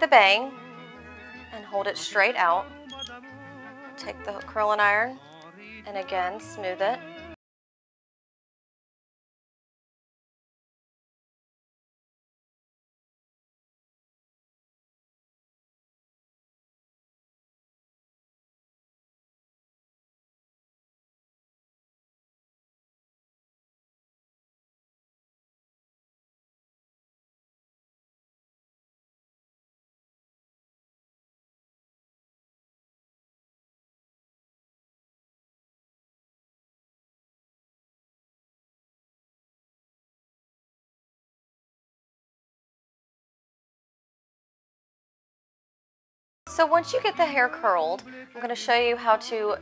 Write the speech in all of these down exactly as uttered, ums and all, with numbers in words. the bang and hold it straight out. Take the curling iron and again smooth it. So once you get the hair curled, I'm going to show you how to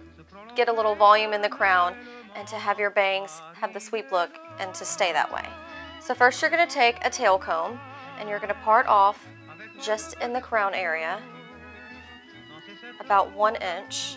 get a little volume in the crown and to have your bangs have the sweep look and to stay that way. So first you're going to take a tail comb and you're going to part off just in the crown area, about one inch.